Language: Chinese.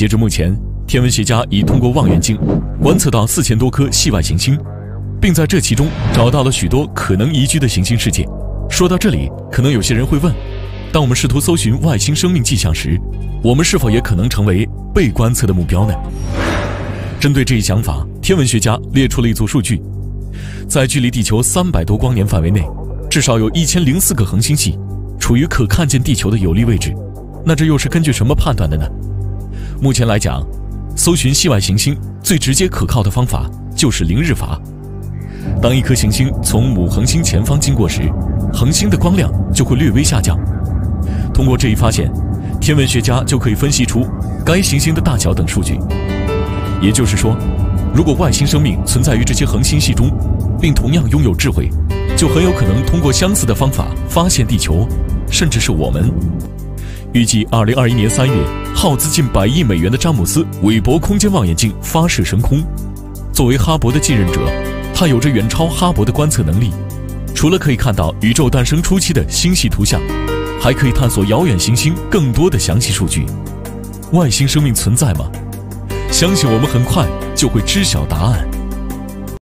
截至目前，天文学家已通过望远镜观测到4000多颗系外行星，并在这其中找到了许多可能宜居的行星世界。说到这里，可能有些人会问：当我们试图搜寻外星生命迹象时，我们是否也可能成为被观测的目标呢？针对这一想法，天文学家列出了一组数据：在距离地球300多光年范围内，至少有1004个恒星系处于可看见地球的有利位置。那这又是根据什么判断的呢？目前来讲，搜寻系外行星最直接可靠的方法就是凌日法。当一颗行星从母恒星前方经过时，恒星的光亮就会略微下降。通过这一发现，天文学家就可以分析出该行星的大小等数据。也就是说，如果外星生命存在于这些恒星系中，并同样拥有智慧，就很有可能通过相似的方法发现地球，甚至是我们。预计2021年3月，耗资近100亿美元的詹姆斯韦伯空间望远镜发射升空。作为哈勃的继任者，它有着远超哈勃的观测能力。除了可以看到宇宙诞生初期的星系图像，还可以探索遥远行星更多的详细数据。外星生命存在吗？相信我们很快就会知晓答案。